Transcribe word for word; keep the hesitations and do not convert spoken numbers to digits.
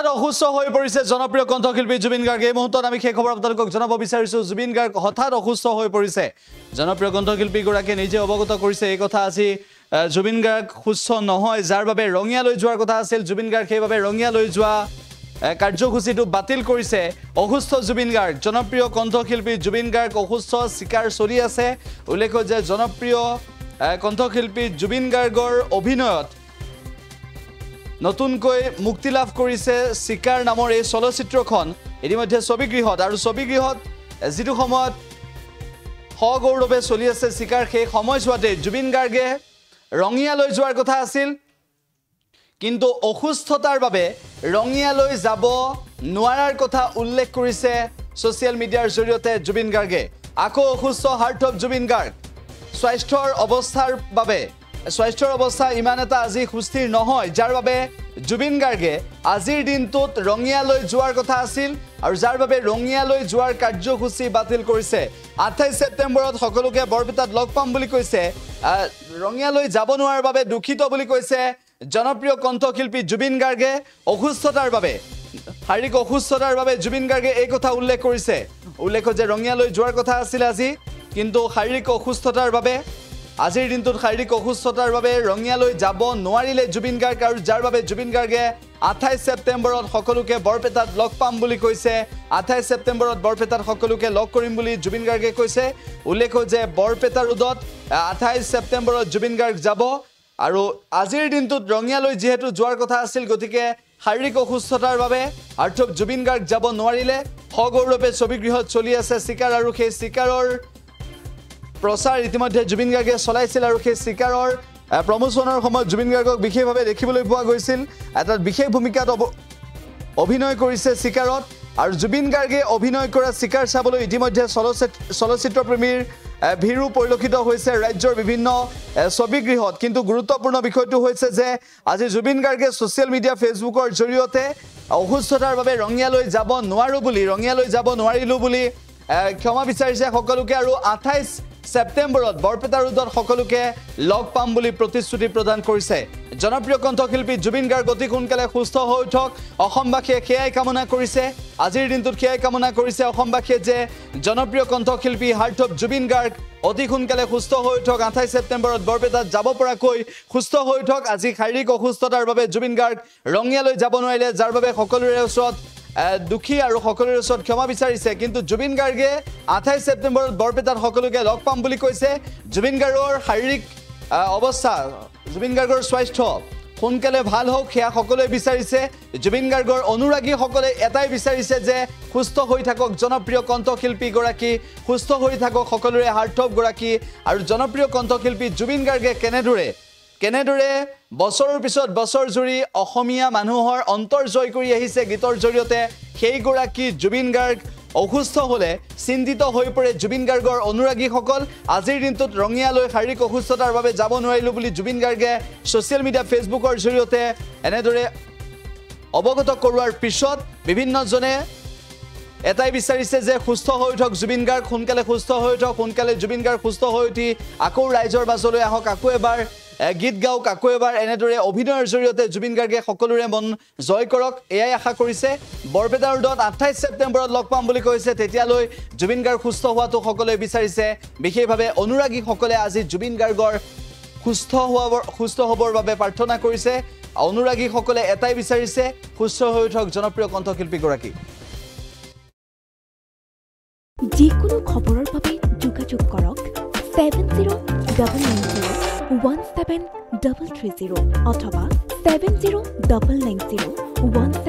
আৰু অসুস্থ হৈ পৰিছে জনপ্ৰিয় কণ্ঠশিল্পী জুবিন গাৰ্গ এই মুহূৰ্তত আমি সেই খবৰ আপোনালোকক জনাব বিচাৰিছো জুবিন গাৰ্গ হঠাৎ অসুস্থ হৈ পৰিছে জনপ্ৰিয় কণ্ঠশিল্পী গৰাকী নিজে অৱগত কৰিছে এই কথা আজি জুবিন গাৰ্গ সুস্থ নহয় যাৰ বাবে ৰঙিয়া লৈ যোৱাৰ কথা আছিল জুবিন গাৰ্গ সেইভাবে ৰঙিয়া লৈ যোৱা কাৰ্যসূচীটো বাতিল কৰিছে অসুস্থ জুবিন গাৰ্গ জনপ্ৰিয় কণ্ঠশিল্পী জুবিন গাৰ্গ অসুস্থ শিকাৰ চলি আছে উল্লেখ যে জনপ্ৰিয় কণ্ঠশিল্পী জুবিন গাৰ্গৰ অভিনয়ত নতুনকৈ মুক্তি লাভ কৰিছে শিকাৰ নামৰ এই চলচ্চিত্ৰখন ইতিমধ্যে ছবিগৃহত আৰু ছবিগৃহত যিটো সময়ত হগৌৰৱে চলি আছে শিকাৰ সেই সময়ছোৱাতে জুবিন গাৰ্গে ৰঙিয়া লৈ যোৱাৰ কথা আছিল কিন্তু অসুস্থতাৰ বাবে ৰঙিয়া লৈ যাব নোৱাৰাৰ কথা উল্লেখ কৰিছে সোশ্যাল মিডিয়াৰ জৰিয়তে জুবিন গাৰ্গে আকৌ অসুস্থ হাৰ্ট অফ জুবিন গাৰ্গ স্বাস্থ্যৰ অৱস্থাৰ বাবে স্বাস্থ্যৰ অৱস্থা ইমান এটা আজি সুস্থিৰ নহয় যাৰ বাবে জুবিন গাৰ্গে আজিৰ দিনটোত ৰঙিয়া লৈ যোৱাৰ কথা আছিল আৰু যাৰ বাবে ৰঙিয়া লৈ যোৱাৰ কাৰ্যসূচী বাতিল কৰিছে আঠাইছ ছেপ্টেম্বৰত সকলোকে বৰপিটাত লগ পাম বুলি কৈছে ৰঙিয়া লৈ যাব নোৱাৰ বাবে দুখিত বুলি কৈছে জনপ্ৰিয় কণ্ঠশিল্পী জুবিন গাৰ্গে অসুস্থতাৰ বাবে শাৰীৰিক অসুস্থতাৰ বাবে জুবিন গাৰ্গে এই কথা উল্লেখ কৰিছে উল্লেখ যে ৰঙিয়া লৈ যোৱাৰ কথা আছিল আজি কিন্তু শাৰীৰিক অসুস্থতাৰ বাবে আজিৰ দিনটোত শাৰীৰিক অসুস্থতাৰ বাবে ৰঙিয়ালৈ যাব নোৱাৰিলে জুবিন গাৰ্গ আৰু যাৰ বাবে জুবিন গাৰ্গে আঠাইছ ছেপ্টেম্বৰত সকলোকে বৰপেটাত লগ পাম বুলি কৈছে আঠাইছ ছেপ্টেম্বৰত বৰপেটাত সকলোকে লগ কৰিম বুলি জুবিন গাৰ্গে কৈছে উল্লেখ যে বৰপেটা ৰোডত আঠাইছ ছেপ্টেম্বৰত জুবিন গাৰ্গ যাব আৰু আজিৰ দিনটোত ৰঙিয়ালৈ যেহেতু যোৱাৰ কথা আছিল গতিকে শাৰীৰিক অসুস্থতাৰ বাবে অৰ্থাৎ জুবিন গাৰ্গ যাব নোৱাৰিলে হগৌৰৱে ছবিগৃহত চলি আছে শিকাৰ আৰু সেই শিকাৰৰ প্ৰচাৰ ইতিমধ্যে জুবিন গাৰ্গে চলাইছিল আৰু সেই শিকাৰৰ প্ৰমোচনৰ সময়ত জুবিন গাৰ্গক বিশেষভাৱে দেখিবলৈ পোৱা গৈছিল এটা বিশেষ ভূমিকাত অভিনয় কৰিছে শিকাৰত আৰু জুবিন গাৰ্গে অভিনয় কৰা শিকাৰ চাবলৈ ইতিমধ্যে চলচ্চিত্ৰ প্ৰেমীৰ ভিৰো পৰিলক্ষিত হৈছে ৰাজ্যৰ বিভিন্ন ছবিগৃহত কিন্তু গুৰুত্বপূৰ্ণ বিষয়টো হৈছে যে আজি জুবিন গাৰ্গে ছ'চিয়েল মিডিয়া ফেচবুকৰ জৰিয়তে অসুস্থতাৰ বাবে ৰঙিয়ালৈ যাব নোৱাৰো বুলি ৰঙিয়ালৈ যাব নোৱাৰিলো বুলি ক্ষমা বিচাৰিছে সকলোকে আৰু আঠাইছ ছেপ্টেম্বৰত বৰপেটা ৰোডত সকলোকে লগ পাম বুলি প্ৰতিশ্ৰুতি প্ৰদান কৰিছে জনপ্ৰিয় কণ্ঠশিল্পী জুবিন গাৰ্গ অতি সোনকালে সুস্থ হৈ উঠক অসমবাসীয়ে সেয়াই কামনা কৰিছে আজিৰ দিনটোত সেয়াই কামনা কৰিছে অসমবাসীয়ে যে জনপ্ৰিয় কণ্ঠশিল্পী হাৰ্ট অফ জুবিন গাৰ্গ অতি সোনকালে সুস্থ হৈ উঠক আঠাইছ ছেপ্টেম্বৰত বৰপেটাত যাব পৰাকৈ সুস্থ হৈ উঠক আজি শাৰীৰিক অসুস্থতাৰ বাবে জুবিন গাৰ্গ ৰঙিয়ালৈ যাব নোৱাৰিলে যাৰ বাবে সকলোৰে ওচৰত দুখী আৰু সকলোৰে ওচৰত ক্ষমা বিচাৰিছে কিন্তু জুবিন গাৰ্গে আঠাইছ ছেপ্টেম্বৰত বৰপেটাত সকলোকে লগ পাম বুলি কৈছে জুবিন গাৰ্গৰ শাৰীৰিক অৱস্থা জুবিন গাৰ্গৰ স্বাস্থ্য সোনকালে ভাল হওক সেয়া সকলোৱে বিচাৰিছে জুবিন গাৰ্গৰ অনুৰাগীসকলে এটাই বিচাৰিছে যে সুস্থ হৈ থাকক জনপ্ৰিয় কণ্ঠশিল্পী গৰাকী সুস্থ হৈ থাকক সকলোৰে হাৰ্ট অফ গৰাকী আৰু জনপ্ৰিয় কণ্ঠশিল্পী জুবিন গাৰ্গে কেনেদৰে কেনেদৰে বছৰৰ পিছত বছৰ জুৰি অসমীয়া মানুহৰ অন্তৰ জয় কৰি আহিছে গীতৰ জৰিয়তে সেই গৰাকী জুবিন গাৰ্গ অসুস্থ হ'লে চিন্তিত হৈ পৰে জুবিন গাৰ্গৰ অনুৰাগীসকল আজিৰ দিনটোত ৰঙিয়ালৈ শাৰীৰিক অসুস্থতাৰ বাবে যাব নোৱাৰিলো বুলি জুবিন গাৰ্গে ছ'চিয়েল মিডিয়া ফেচবুকৰ জৰিয়তে এনেদৰে অৱগত কৰোৱাৰ পিছত বিভিন্নজনে এটাই বিচাৰিছে যে সুস্থ হৈ উঠক জুবিন গাৰ্গ সোনকালে সুস্থ হৈ উঠক সোনকালে জুবিন গাৰ্গ সুস্থ হৈ উঠি আকৌ ৰাইজৰ মাজলৈ আহক আকৌ এবাৰ গীত গাওক আকৌ এবাৰ এনেদৰে অভিনয়ৰ জৰিয়তে জুবিন গাৰ্গে সকলোৰে মন জয় কৰক এয়াই আশা কৰিছে বৰপেটা ৰোডত আঠাইছ ছেপ্টেম্বৰত লগ পাম বুলি কৈছে তেতিয়ালৈ জুবিন গাৰ্গ সুস্থ হোৱাটো সকলোৱে বিচাৰিছে বিশেষভাৱে অনুৰাগীসকলে আজি জুবিন গাৰ্গৰ সুস্থ হোৱাৰ সুস্থ হ'বৰ বাবে প্ৰাৰ্থনা কৰিছে অনুৰাগীসকলে এটাই বিচাৰিছে সুস্থ হৈ উঠক জনপ্ৰিয় কণ্ঠশিল্পীগৰাকী যিকোনো খবৰৰ বাবে যোগাযোগ কৰক seven zero nine nine zero one seven three three zero অথবা seven zero nine nine zero one